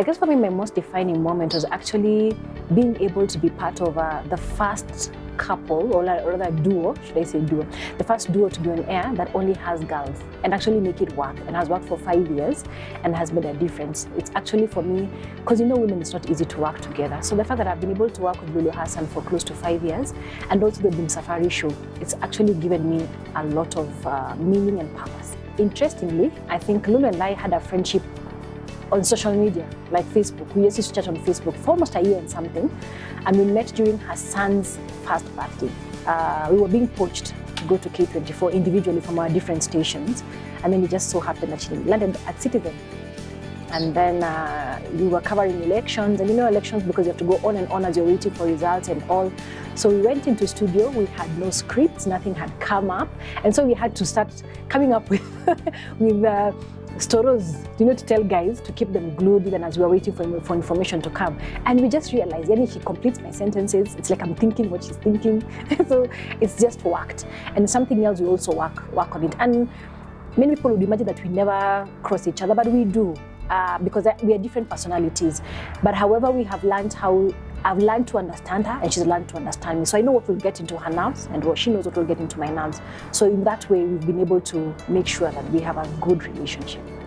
I guess for me, my most defining moment was actually being able to be part of the first couple, or rather duo, should I say duo, the first duo to be on air that only has girls and actually make it work, and has worked for 5 years and has made a difference. It's actually for me, because you know women, it's not easy to work together. So the fact that I've been able to work with Lulu Hassan for close to 5 years, and also the Bim Safari show, it's actually given me a lot of meaning and purpose. Interestingly, I think Lulu and I had a friendship on social media, like Facebook. We used to chat on Facebook for almost a year and something, and we met during her son's first birthday. We were being poached to go to K24 individually from our different stations, and then it just so happened that she landed at Citizen. And then we were covering elections, and you know elections, because you have to go on and on as you're waiting for results and all. So we went into studio, we had no scripts, nothing had come up, and so we had to start coming up with, stories, you know, to tell guys, to keep them glued even as we were waiting for information to come. And we just realized, yani, she completes my sentences, it's like I'm thinking what she's thinking. So it's just worked. And something else, we also work on it. And many people would imagine that we never cross each other, but we do, because we are different personalities. But however, we have learned how, I've learned to understand her, and she's learned to understand me. So I know what will get into her nerves, and she knows what will get into my nerves. So in that way, we've been able to make sure that we have a good relationship.